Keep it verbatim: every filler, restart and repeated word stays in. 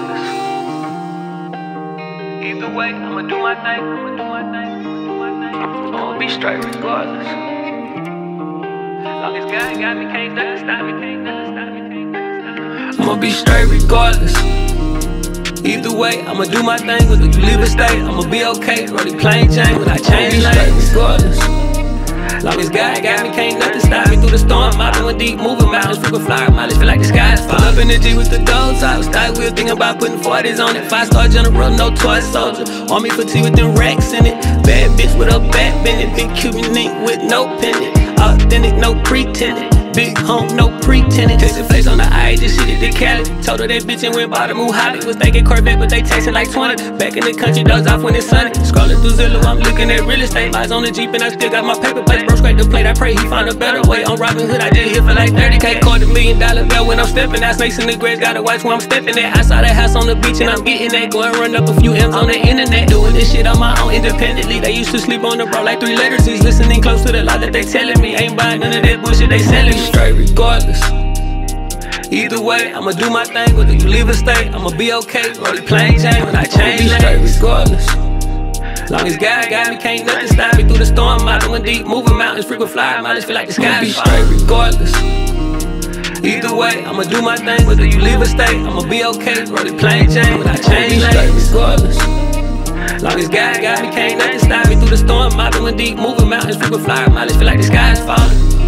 hard. Either way, I'ma do my thing, I'ma do my thing, I'ma do my thing. I'ma be straight regardless. Long as God got me, can't nothing stop me, can't nothing stop me, can't nothing stop me. I'ma be straight regardless. Either way, I'ma do my thing. Whether you leave or stay, I'ma be okay. Running plain Jane when I change lanes. Regardless. Long as God got me, can't nothing stop me. Through the storm, I'm doing deep, moving mountains, freaking flyer mileage, feel like the sky's falling. Up in the G with the dogs, I was tight, we were thinking about putting forties on it. Five star general, no toy soldier. Army fatigue with them racks in it. Bad bitch with a back bending, big Cuban link with no pendant. Authentic, no pretending. Big home, no pretending. Texting face on the I G, this shit did Cali. Told her that bitch and went by the Mujali. Was thinking Corvette, but they texting like twenty. Back in the country, dogs off when it's sunny. Scrolling through Zillow, I'm looking at real estate. Eyes on the Jeep and I still got my paper plates. Bro, scrape the plate, I pray he find a better way. On Robin Hood, I did hit for like thirty K. Caught a million dollar bill when I'm stepping out. Snakes in the grass, gotta watch where I'm stepping at. I saw that house on the beach and I'm getting that. Go and run up a few M's on the internet. Doing this shit on my own independently. They used to sleep on the bro like three letters. He's listening close to the lie that they telling me. Ain't buying none of that bullshit they selling me. Straight regardless. Either way, I'ma do my thing. Whether you leave or stay, I'ma be okay. Rolling plain Jane when I change lanes. Straight regardless. Long as God got me, can't nothing stop me. Through the storm, I'm doing deep, moving mountains, frequent flyer mileage, feel like the sky's falling. Straight regardless. Either way, I'ma do my thing. Whether you leave or stay, I'ma be okay. Rolling plain Jane when I change lanes. Straight regardless. Long as God got me, can't nothing stop me. Through the storm, I'm doing deep, moving mountains, frequent flyer mileage, feel like the sky's falling.